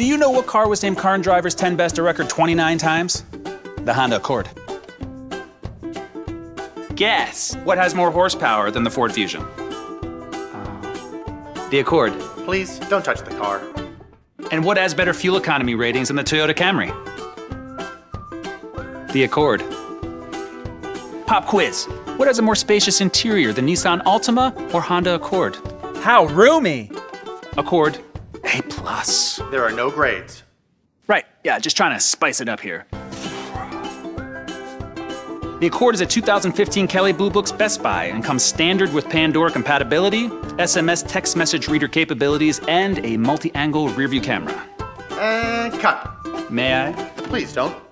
do you know what car was named Car and Driver's 10 Best a record 29 times? The Honda Accord. Guess what has more horsepower than the Ford Fusion? The Accord. Please, don't touch the car. And what has better fuel economy ratings than the Toyota Camry? The Accord. Pop quiz. What has a more spacious interior, the Nissan Altima or Honda Accord? How roomy! Accord, A+. There are no grades. Right, yeah, just trying to spice it up here. The Accord is a 2015 Kelley Blue Book's Best Buy and comes standard with Pandora compatibility, SMS text message reader capabilities, and a multi-angle rearview camera. Cut. May I? Please don't.